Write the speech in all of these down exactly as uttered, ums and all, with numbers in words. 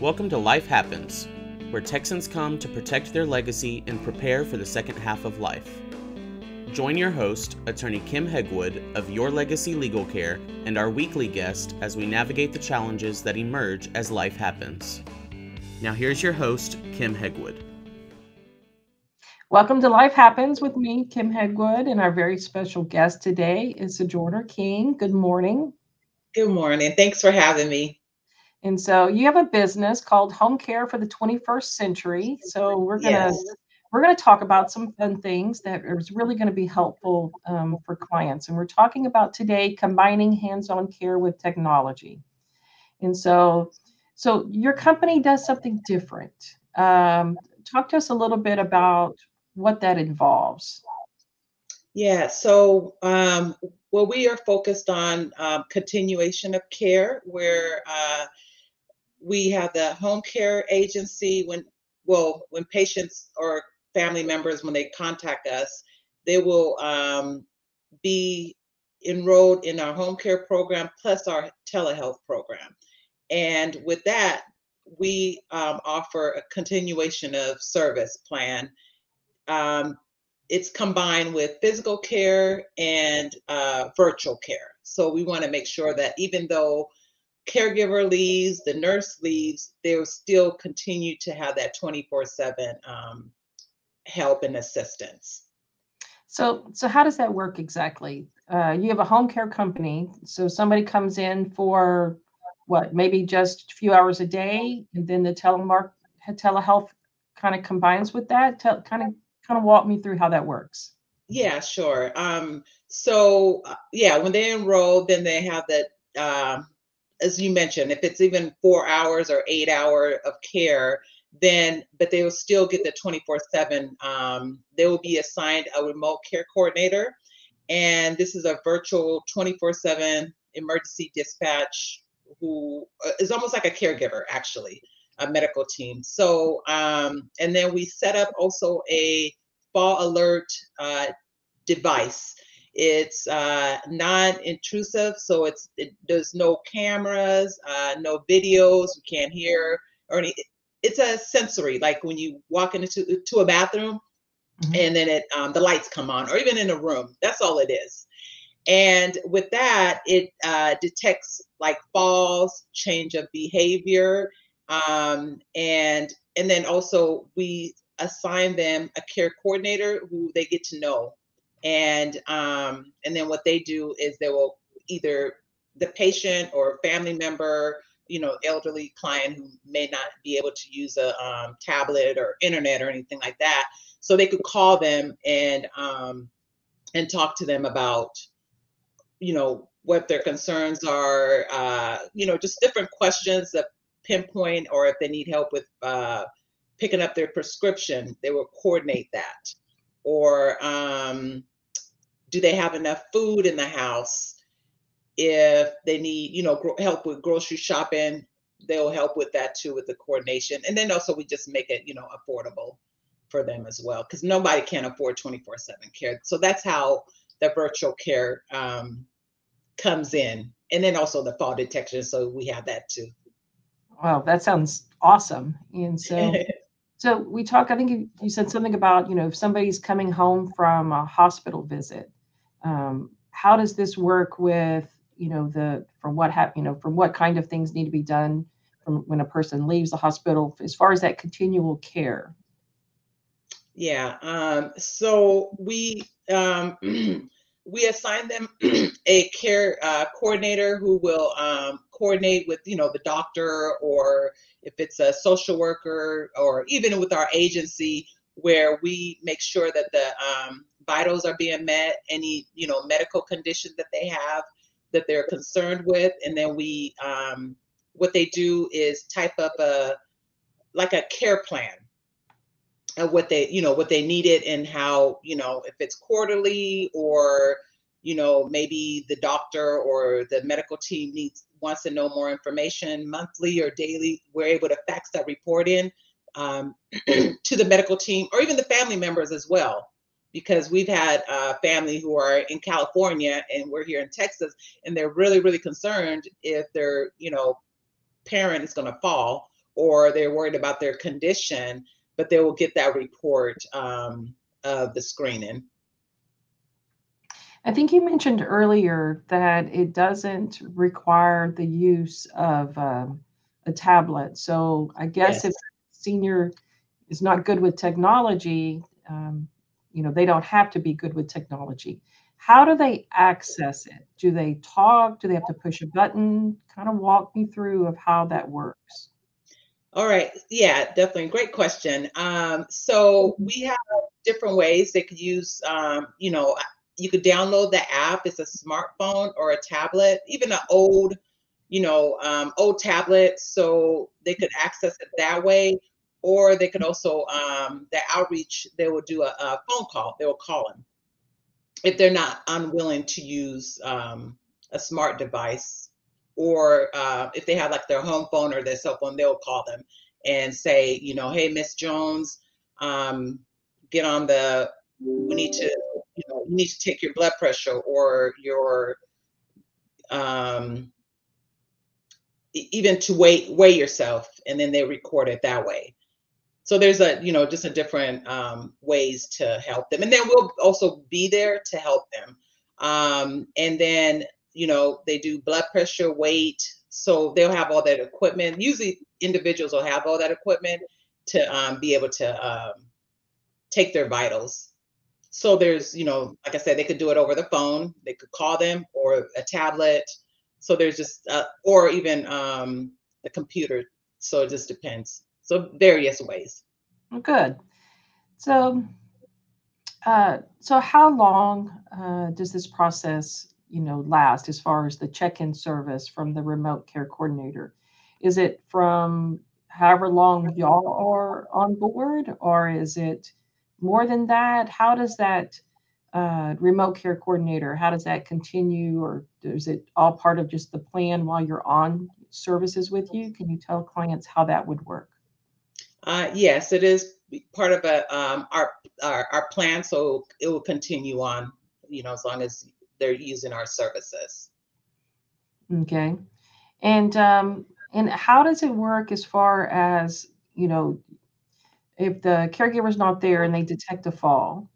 Welcome to Life Happens, where Texans come to protect their legacy and prepare for the second half of life. Join your host, attorney Kim Hegwood of Your Legacy Legal Care, and our weekly guest as we navigate the challenges that emerge as life happens. Now here's your host, Kim Hegwood. Welcome to Life Happens with me, Kim Hegwood, and our very special guest today is Sojourner King. Good morning. Good morning. Thanks for having me. And so you have a business called Home Care for the twenty-first Century. So we're gonna yes. we're gonna talk about some fun things that is really gonna be helpful um, for clients. And we're talking about today combining hands-on care with technology. And so, so your company does something different. Um, talk to us a little bit about what that involves. Yeah, so um, well, we are focused on uh, continuation of care, where uh, we have the home care agency. When, well, when patients or family members, when they contact us, they will um, be enrolled in our home care program, plus our telehealth program. And with that, we um, offer a continuation of service plan. Um, it's combined with physical care and uh, virtual care. So we want to make sure that even though caregiver leaves, the nurse leaves, they'll still continue to have that twenty-four seven um, help and assistance. So, so how does that work exactly? Uh, you have a home care company. So somebody comes in for what, maybe just a few hours a day, and then the telemark, telehealth kind of combines with that? Tell, kind of kind of walk me through how that works. Yeah, sure. Um, so uh, yeah, when they enroll, then they have that, um, as you mentioned, if it's even four hours or eight hours of care, then, but they will still get the twenty-four seven. Um, they will be assigned a remote care coordinator. And this is a virtual twenty-four seven emergency dispatch who is almost like a caregiver, actually. A medical team. So, um, and then we set up also a fall alert uh, device. It's uh, non-intrusive, so it's it, there's no cameras, uh, no videos. You can't hear or any. It's a sensory, like when you walk into to a bathroom, mm-hmm. and then it um, the lights come on, or even in a room. That's all it is. And with that, it uh, detects like falls, change of behavior. Um, and, and then also we assign them a care coordinator who they get to know. And, um, and then what they do is they will either the patient or family member, you know, elderly client who may not be able to use a um, tablet or internet or anything like that. So they could call them and, um, and talk to them about, you know, what their concerns are, uh, you know, just different questions that pinpoint, or if they need help with uh, picking up their prescription, they will coordinate that. Or um, do they have enough food in the house? If they need, you know, help with grocery shopping, they'll help with that too, with the coordination. And then also we just make it, you know, affordable for them as well, because nobody can afford twenty-four seven care. So that's how the virtual care um, comes in. And then also the fall detection. So we have that too. Wow, that sounds awesome. And so, so we talk, I think you, you said something about, you know, if somebody's coming home from a hospital visit, um, how does this work with, you know, the, from what happened, you know, from what kind of things need to be done from when a person leaves the hospital as far as that continual care? Yeah. Um, so we, um, we assign them a care uh, coordinator who will um, coordinate with, you know, the doctor, or if it's a social worker, or even with our agency, where we make sure that the um, vitals are being met, any, you know, medical condition that they have that they're concerned with. And then we, um, what they do is type up a, like a care plan of what they, you know, what they needed, and how, you know, if it's quarterly, or, you know, maybe the doctor or the medical team needs, wants to know more information monthly or daily, we're able to fax that report in um, to the medical team, or even the family members as well, because we've had uh, family who are in California and we're here in Texas, and they're really, really concerned if their, you know, parent is going to fall, or they're worried about their condition, but they will get that report um, of the screening. I think you mentioned earlier that it doesn't require the use of um, a tablet. So I guess yes. if a senior is not good with technology, um, you know, they don't have to be good with technology. How do they access it? Do they talk? Do they have to push a button? Kind of walk me through of how that works. All right. Yeah, definitely. Great question. Um, so we have different ways they could use, um, you know, you could download the app. It's a smartphone or a tablet, even an old, you know, um, old tablet. So they could access it that way. Or they could also, um, the outreach, they will do a, a phone call. They will call them if they're not unwilling to use um, a smart device. Or uh, if they have like their home phone or their cell phone, they'll call them and say, you know, hey, Miss Jones, um, get on the, we need to, you know, you need to take your blood pressure or your, um, even to weigh, weigh yourself. And then they record it that way. So there's a, you know, just a different um, ways to help them. And then we'll also be there to help them. Um, and then, you know, they do blood pressure, weight, so they'll have all that equipment. Usually individuals will have all that equipment to um, be able to um, take their vitals. So there's, you know, like I said, they could do it over the phone, they could call them, or a tablet. So there's just, uh, or even um, a computer. So it just depends. So various ways. Good. So, uh, so how long uh, does this process, you know, last as far as the check-in service from the remote care coordinator? Is it from however long y'all are on board, or is it more than that? How does that uh, remote care coordinator, how does that continue, or is it all part of just the plan while you're on services with you? Can you tell clients how that would work? Uh, yes, it is part of a, um, our, our, our plan, so it will continue on, you know, as long as they're using our services. Okay. And um, and how does it work as far as, you know, if the caregiver's not there and they detect a fall,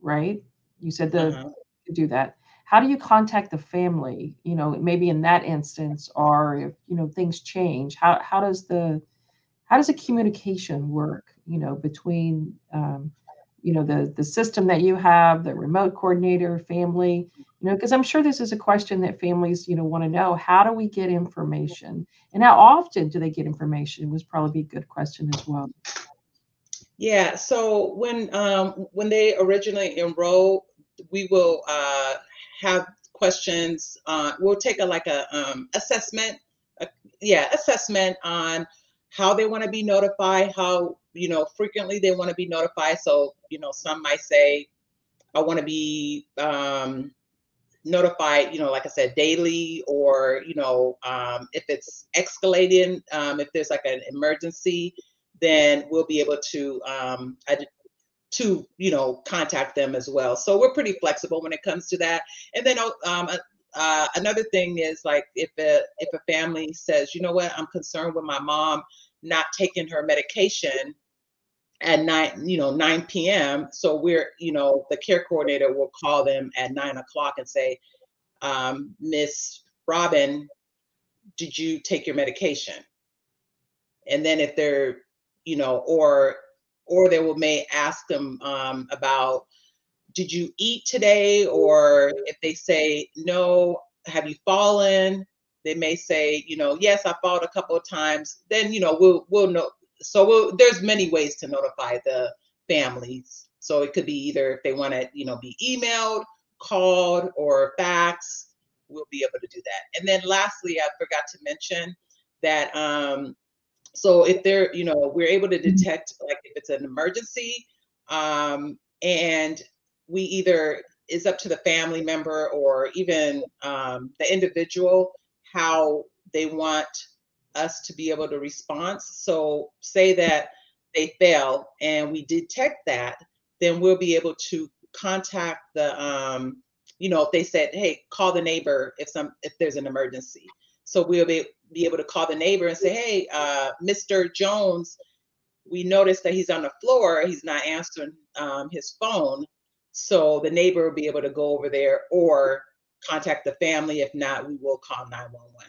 right? You said the uh-huh. do that. How do you contact the family? You know, maybe in that instance, or if, you know, things change, how how does the how does the communication work, you know, between um, you know, the, the system that you have, the remote coordinator, family, you know, because I'm sure this is a question that families, you know, want to know. How do we get information? And how often do they get information was probably a good question as well. Yeah. So when, um, when they originally enroll, we will uh, have questions. Uh, we'll take a, like a um, assessment. A, yeah. Assessment on how they want to be notified, how, you know, frequently they want to be notified. So, you know, some might say, I want to be um, notified, you know, like I said, daily, or, you know, um, if it's escalating, um, if there's like an emergency, then we'll be able to, um, to, you know, contact them as well. So we're pretty flexible when it comes to that. And then um, uh, another thing is, like, if a, if a family says, you know what, I'm concerned with my mom not taking her medication at nine, you know, nine p m So we're, you know, the care coordinator will call them at nine o'clock and say, um, Miss Robin, did you take your medication? And then if they're, you know, or, or they will may ask them um, about, did you eat today? Or if they say, no, have you fallen? They may say, you know, yes, I followed a couple of times. Then, you know, we'll we'll know. So we'll, there's many ways to notify the families. So it could be either if they want to, you know, be emailed, called, or faxed. We'll be able to do that. And then lastly, I forgot to mention that. Um, so if they're, you know, we're able to detect, like, if it's an emergency, um, and we either, it's up to the family member or even um, the individual, how they want us to be able to respond. So say that they fail and we detect that, then we'll be able to contact the, um, you know, if they said, hey, call the neighbor if some if there's an emergency. So we'll be be able to call the neighbor and say, hey, uh, Mister Jones, we noticed that he's on the floor. He's not answering um, his phone. So the neighbor will be able to go over there or contact the family. If not, we will call nine one one.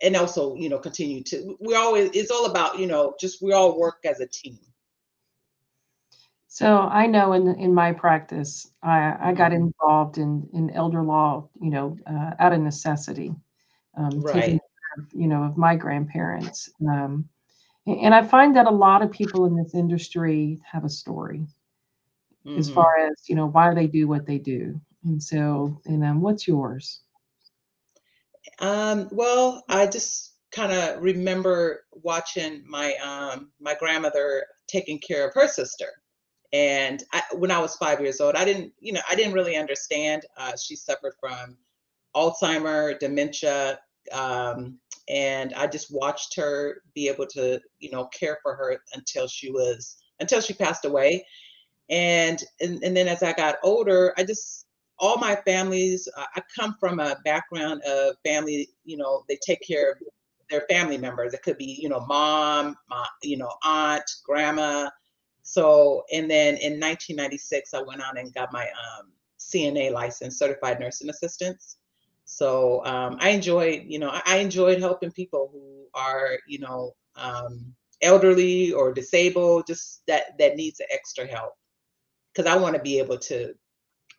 And also, you know, continue to, we always, it's all about, you know, just we all work as a team. So I know in in my practice, I, I got involved in, in elder law, you know, uh, out of necessity, um, right. taking care of, you know, of my grandparents. Um, and I find that a lot of people in this industry have a story mm-hmm. as far as, you know, why they do what they do. And so, and um, what's yours? Um, well, I just kind of remember watching my um, my grandmother taking care of her sister. And I, when I was five years old, I didn't, you know, I didn't really understand. Uh, she suffered from Alzheimer's, dementia, um, and I just watched her be able to, you know, care for her until she was, until she passed away. And and, and then as I got older, I just, all my families, uh, I come from a background of family, you know, they take care of their family members. It could be, you know, mom, mom you know, aunt, grandma. So, and then in nineteen ninety-six, I went on and got my um, C N A license, Certified Nursing Assistant. So um, I enjoyed, you know, I, I enjoyed helping people who are, you know, um, elderly or disabled, just that, that needs extra help. Because I want to be able to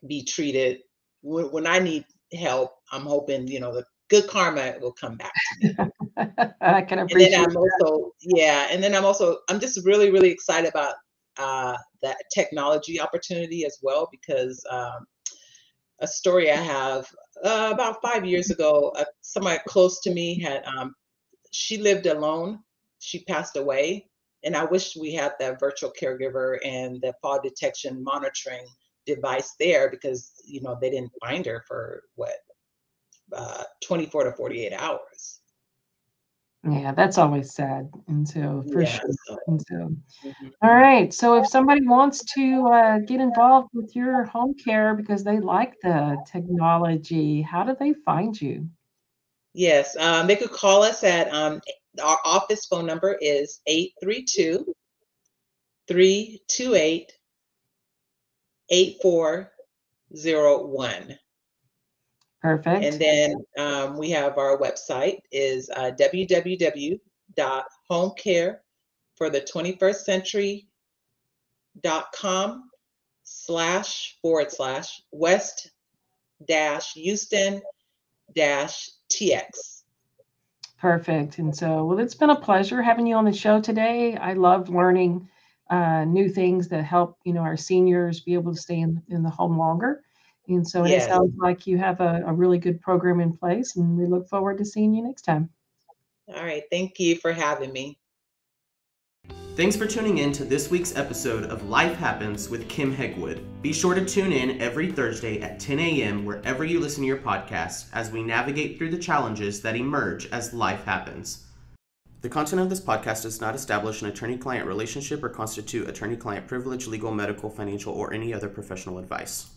be treated. When, when I need help, I'm hoping, you know, the good karma will come back to me. I can appreciate and then I'm that. Also, yeah, and then I'm also, I'm just really, really excited about uh that technology opportunity as well, because um a story I have, uh, about five years ago, uh, somebody close to me had um she lived alone, she passed away, and I wish we had that virtual caregiver and the fall detection monitoring device there, because you know they didn't find her for what uh twenty-four to forty-eight hours. Yeah, that's always sad. And so, for yeah, sure. And so, mm-hmm. All right. So if somebody wants to uh, get involved with your home care because they like the technology, how do they find you? Yes, um, they could call us at, um, our office phone number is eight three two, three two eight, eight four zero one. Perfect. And then um, we have our website is uh, www dot home care for the twenty-first century dot com slash forward slash west dash Houston dash TX. Perfect. And so, well, it's been a pleasure having you on the show today. I love learning uh, new things that help, you know, our seniors be able to stay in, in the home longer. And so yes. It sounds like you have a, a really good program in place, and we look forward to seeing you next time. All right. Thank you for having me. Thanks for tuning in to this week's episode of Life Happens with Kim Hegwood. Be sure to tune in every Thursday at ten a m wherever you listen to your podcast as we navigate through the challenges that emerge as life happens. The content of this podcast does not establish an attorney-client relationship or constitute attorney-client privilege, legal, medical, financial, or any other professional advice.